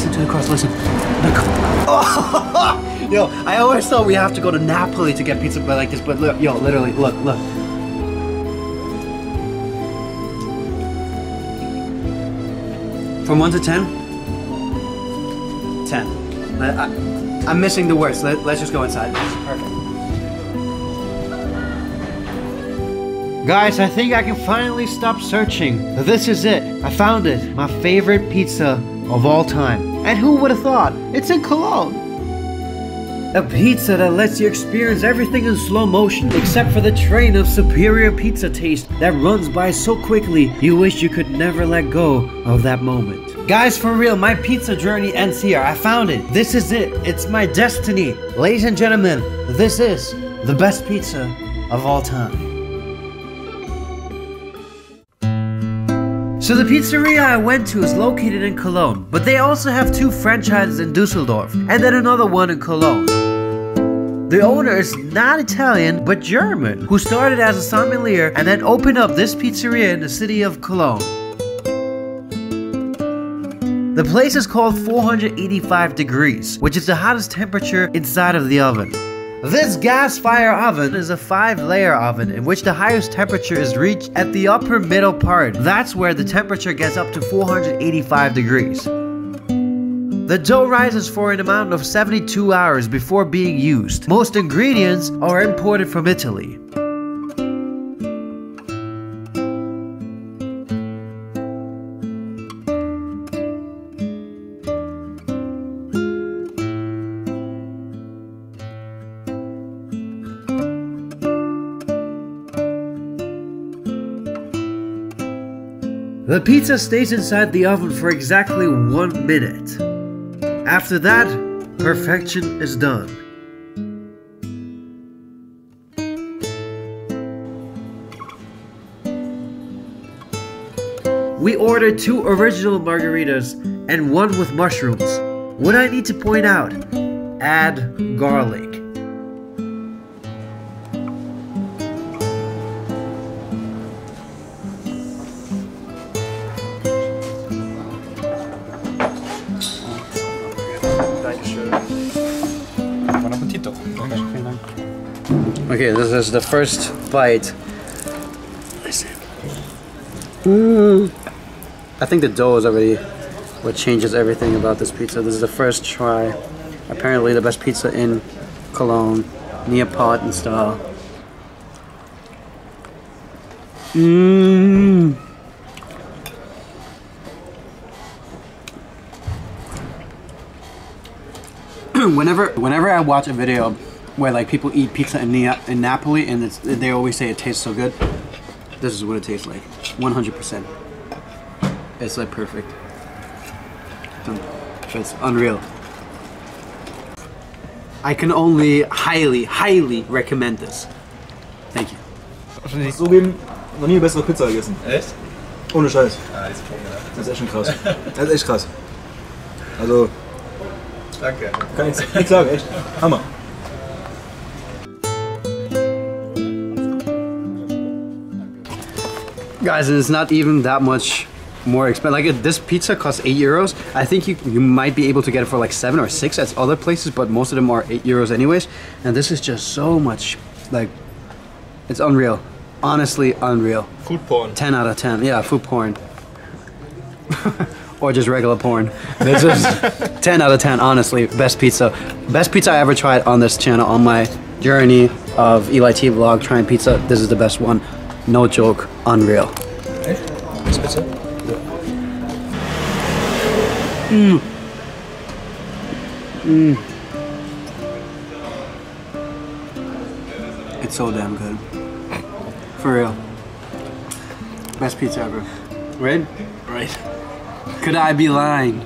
listen to the cross, listen. Look. Oh, yo, I always thought we have to go to Napoli to get pizza like this, but look, yo, literally, look, look. From 1 to 10? 10. I'm missing the words. Let's just go inside. Perfect. Guys, I think I can finally stop searching. This is it. I found it. My favorite pizza of all time. And who would have thought? It's in Cologne. A pizza that lets you experience everything in slow motion, except for the train of superior pizza taste that runs by so quickly you wish you could never let go of that moment. Guys, for real, my pizza journey ends here. I found it. This is it. It's my destiny. Ladies and gentlemen, this is the best pizza of all time. So the pizzeria I went to is located in Cologne, but they also have two franchises in Düsseldorf, and then another one in Cologne. The owner is not Italian, but German, who started as a sommelier and then opened up this pizzeria in the city of Cologne. The place is called 485 degrees, which is the hottest temperature inside of the oven. This gas fire oven is a 5-layer oven in which the highest temperature is reached at the upper middle part. That's where the temperature gets up to 485 degrees. The dough rises for an amount of 72 hours before being used. Most ingredients are imported from Italy. The pizza stays inside the oven for exactly 1 minute. After that, perfection is done. We ordered 2 original margaritas and 1 with mushrooms. What I need to point out, add garlic. Okay, this is the first bite. I think the dough is already what changes everything about this pizza. This is the first try. Apparently the best pizza in Cologne, Neapolitan style. Whenever I watch a video where like people eat pizza in Napoli and they always say it tastes so good, this is what it tastes like, 100%. It's like perfect. It's unreal. I can only highly, highly recommend this. Thank you. So geben, noch nie bessere Pizza gegessen. Echt? Ohne Scheiß. Das ist echt schon krass. Das ist echt krass. Also. Danke. Kann ich nicht sagen, echt. Hammer. Guys, it's not even that much more expensive. Like this pizza costs €8. I think you might be able to get it for like 7 or 6 at other places, but most of them are €8 anyways. And this is just so much, like, it's unreal. Honestly, unreal. Food porn. 10 out of 10. Yeah, food porn. Or just regular porn. This is 10 out of 10, honestly. Best pizza. Best pizza I ever tried on this channel, on my journey of Eli T vlog trying pizza. This is the best one. No joke, unreal. Mm. Mm. It's so damn good. For real. Best pizza ever. Right? Right. Could I be lying?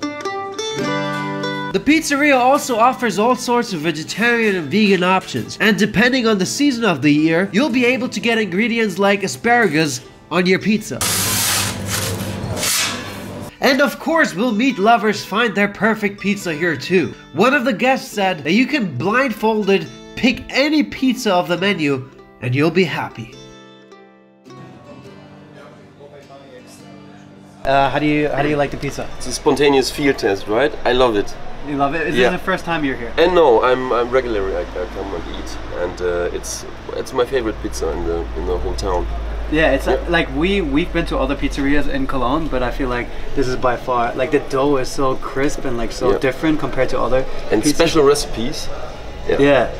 The pizzeria also offers all sorts of vegetarian and vegan options, and depending on the season of the year, you'll be able to get ingredients like asparagus on your pizza. And of course, will meat lovers find their perfect pizza here too. One of the guests said that you can blindfolded pick any pizza of the menu and you'll be happy. How do you like the pizza? It's a spontaneous field test, right? I love it. You love it? Is this the first time you're here? And no, I'm regularly. I come and eat, and it's my favorite pizza in the whole town. Yeah, it's like we've been to other pizzerias in Cologne, but I feel like this is by far, like the dough is so crisp and like so different compared to other pizzas. Special recipes. Yeah.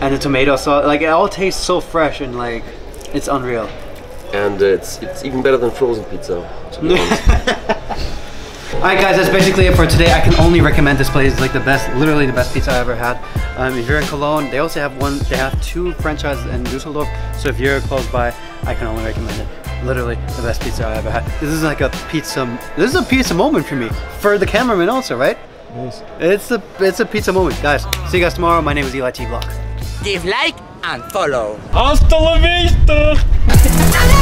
And the tomato sauce, like it all tastes so fresh and like it's unreal. And it's even better than frozen pizza, to be honest. Alright guys, that's basically it for today. I can only recommend this place. It's like the best, literally the best pizza I ever had. If you're in Cologne, they also have two franchises in Düsseldorf. So if you're close by, I can only recommend it. Literally the best pizza I ever had. This is like a pizza moment for me. For the cameraman also, right? Yes. It's a pizza moment. Guys, see you guys tomorrow. My name is Eli T. Give like and follow. Hasta la vista!